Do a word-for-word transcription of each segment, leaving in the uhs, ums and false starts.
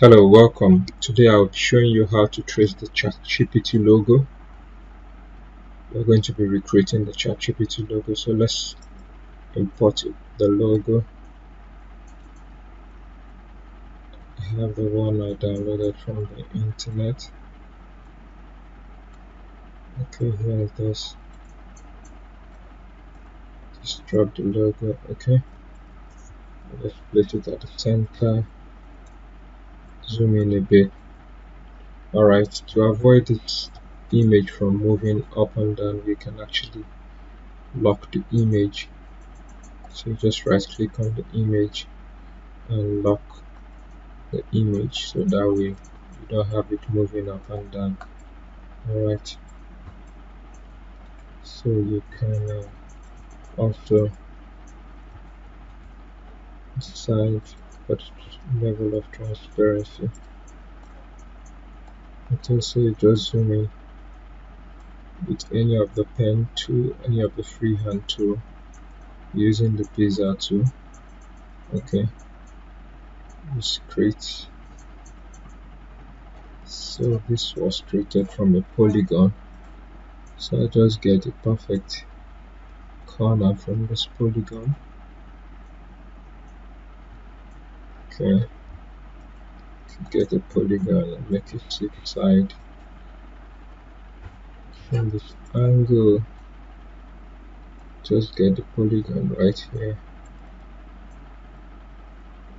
Hello, welcome. Today I'll be showing you how to trace the ChatGPT logo. We're going to be recreating the ChatGPT logo, so let's import it, the logo. I have the one I downloaded from the internet. Okay, here it is. Just drop the logo, okay. Let's place it at the center. Zoom in a bit. Alright, to avoid this image from moving up and down, we can actually lock the image. So just right click on the image and lock the image, so that way you don't have it moving up and down. Alright, so you can uh, also decide what level of transparency. It also just zoom in with any of the pen tool, any of the freehand tool, using the bezier tool. Okay, it's create. So this was created from a polygon. So I just get a perfect corner from this polygon. Okay, get a polygon and make it flip side from this angle. Just get the polygon right here.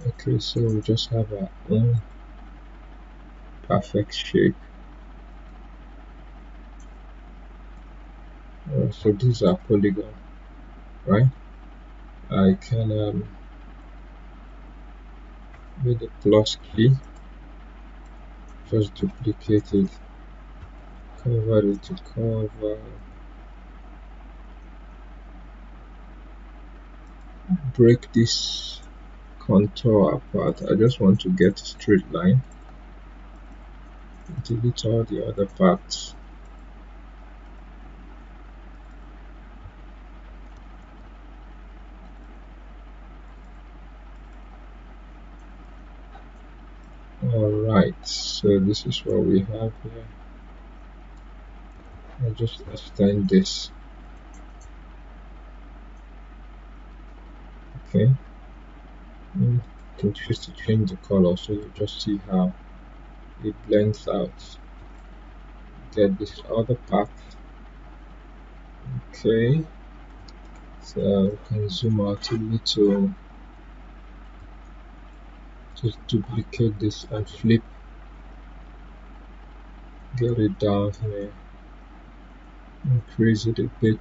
Okay, so we just have our own perfect shape. Right, so these are polygon, right? I can um, with the plus key, just duplicate it, cover it to cover, break this contour apart. I just want to get a straight line. Delete all the other parts. Alright, so this is what we have here. I'll just extend this. Okay. You can choose to change the color, so you just see how it blends out. Get this other part. Okay. So we can zoom out a little. Just duplicate this and flip, get it down here, increase it a bit.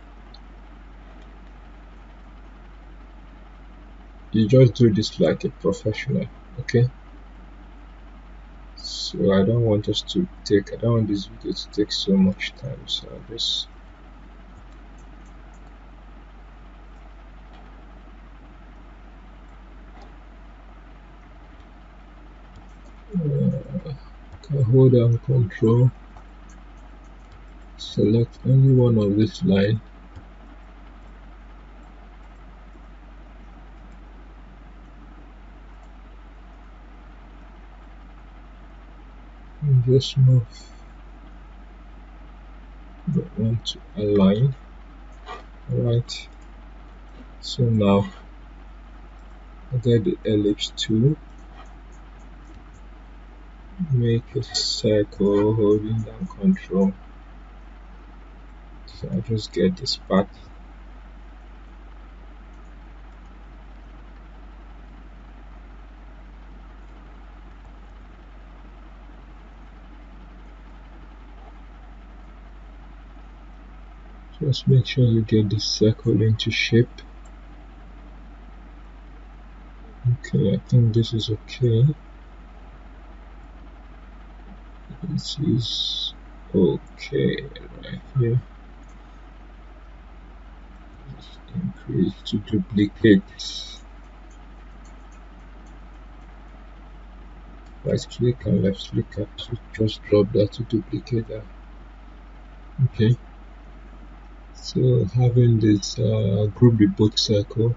You just do this like a professional, okay? So I don't want us to take, I don't want this video to take so much time, so I'll just hold down control, select any one of this line, and just move the one to align. Alright, so now I get the ellipse tool. Make a circle, holding down control. So I just get this part. Just make sure you get this circle into shape. Okay, I think this is okay. This is okay right here. Just increase to duplicate. Right click and left click up to just drop that to duplicate that. Okay. So having this uh, group the both circle,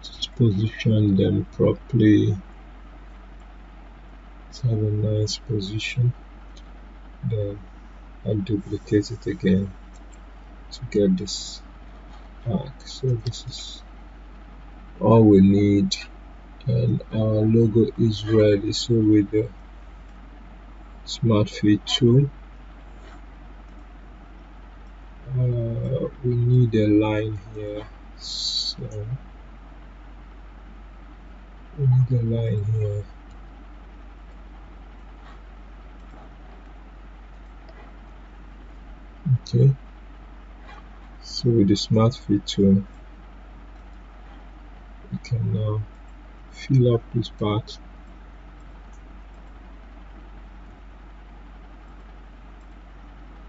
just position them properly. Let's have a nice position. Then I'll duplicate it again to get this back. So this is all we need, and our logo is ready. So with the Smart Fit tool, uh, we need a line here. So we need a line here. Okay, so with the Smart Fit tool, we can now fill up this part.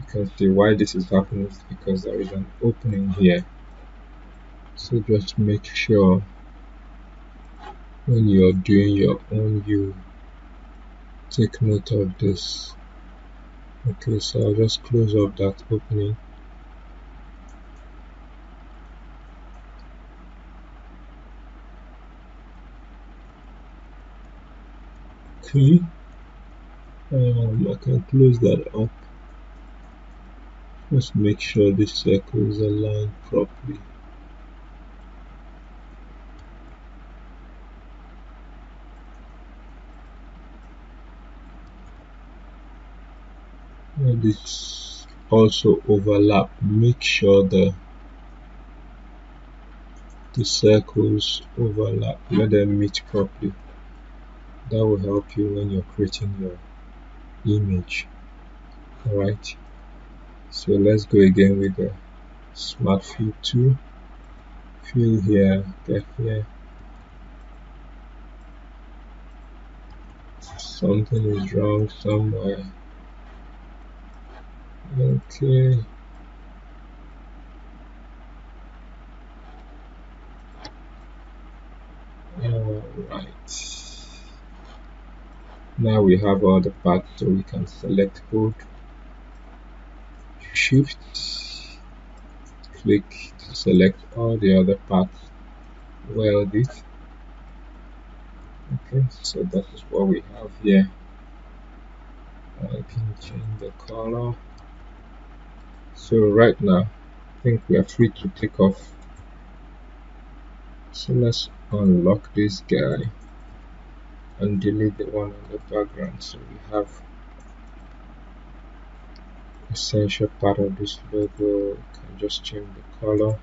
Because the why this is happening is because there is an opening here. So just make sure when you are doing your own, you take note of this. Okay, so I'll just close up that opening. Okay, um, I can close that up. Just make sure this circle is aligned properly. And it's also overlap. Make sure the the circles overlap. Let them meet properly. That will help you when you're creating your image. Alright. So let's go again with the Smart Fit tool. Fill here, get here. Something is wrong somewhere. Okay. Alright. Now we have all the parts, so we can select code, shift, click to select all the other parts, weld it. Okay, so that is what we have here. I can change the color. So right now, I think we are free to take off. So let's unlock this guy and delete the one in the background, so we have essential part of this logo. You can just change the color,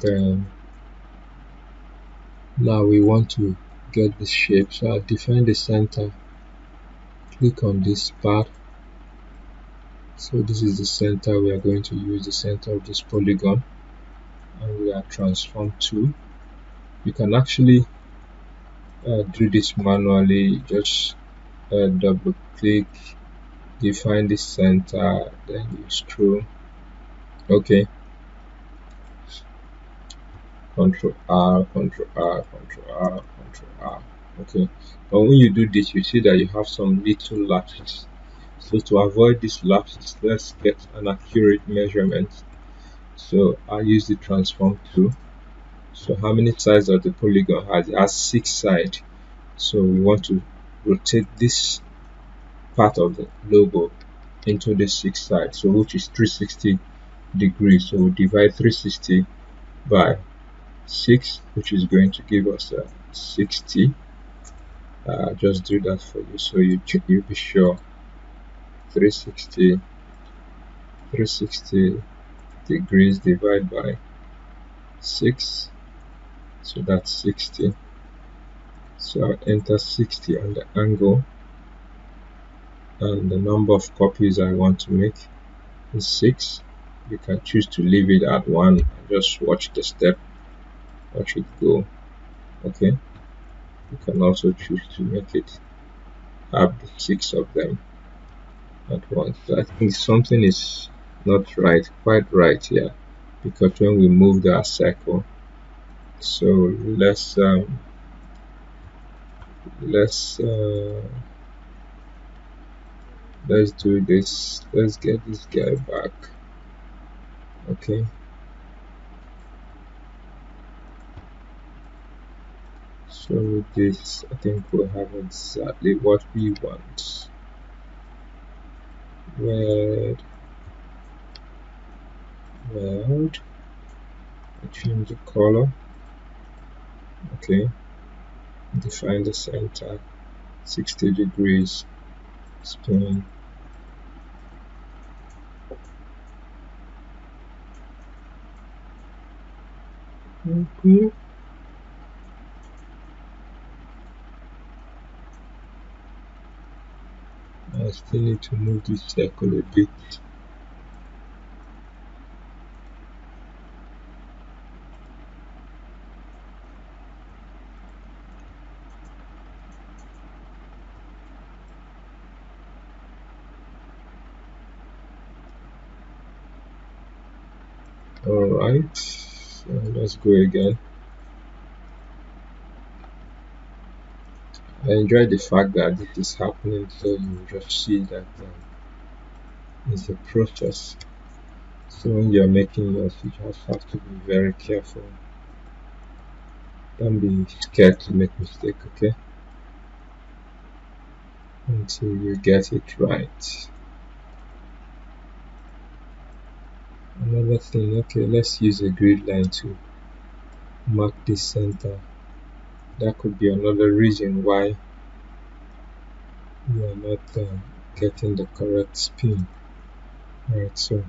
then now we want to get this shape, so I'll define the center. Click on this part. So this is the center. We are going to use the center of this polygon, and we are transformed to. You can actually uh, do this manually. Just uh, double click, define the center, then you scroll. Okay, Control R, Control R, Control R, Control R. Okay, but when you do this, you see that you have some little lapses. So to avoid these lapses, let's get an accurate measurement. So I use the transform tool. So how many sides of the polygon has? It has six sides. So we want to rotate this part of the logo into the six sides, so which is three hundred sixty degrees. So we divide three hundred sixty by six, which is going to give us a sixty. Uh, just do that for you, so you you'll be sure. three hundred sixty degrees divided by six, so that's sixty. So I'll enter sixty on the angle, and the number of copies I want to make is six. You can choose to leave it at one and just watch the step, watch it go. Okay, you can also choose to make it have the six of them at once. So I think something is not right, quite right here, because when we moved our circle, so let's um, let's uh, let's do this. Let's get this guy back. Okay, So with this, I think we'll have exactly what we want. Red, red. I change the color. Okay. Define the center, sixty degrees. Spin. Okay. I still need to move this circle a bit. All right, so let's go again. I enjoy the fact that this is happening, so you just see that um, it's a process. So when you're making yours, you just have to be very careful. Don't be scared to make mistake, okay? Until you get it right. Another thing, okay, let's use a grid line to mark this center. That could be another reason why you are not uh, getting the correct spin. Alright, so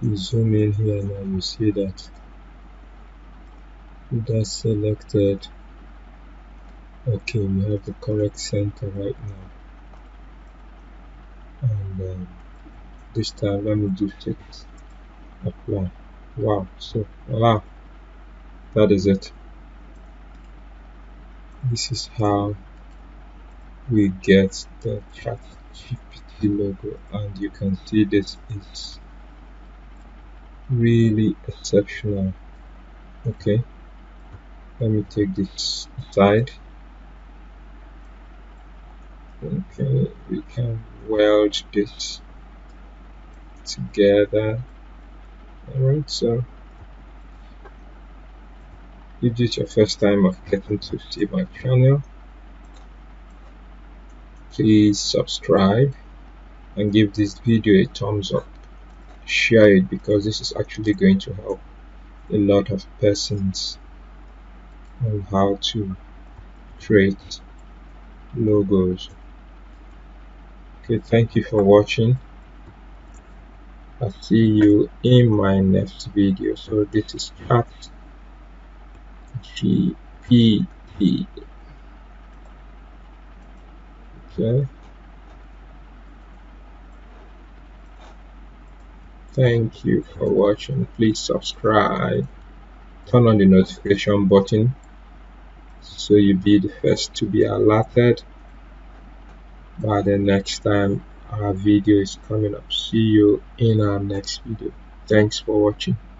you zoom in here now, you see that that's selected. Okay, we have the correct center right now. And um, this time, let me just check apply. Wow, so voila. That is it. This is how we get the ChatGPT logo, and you can see this is really exceptional. Okay, let me take this aside. Okay, we can weld this together. Alright, so if this is your first time of getting to see my channel, please subscribe and give this video a thumbs up. Share it, because this is actually going to help a lot of persons on how to create logos. Okay, thank you for watching. I'll see you in my next video. So this is ChatGPT. Okay. Thank you for watching. Please subscribe. Turn on the notification button so you'll be the first to be alerted by the next time our video is coming up. See you in our next video. Thanks for watching.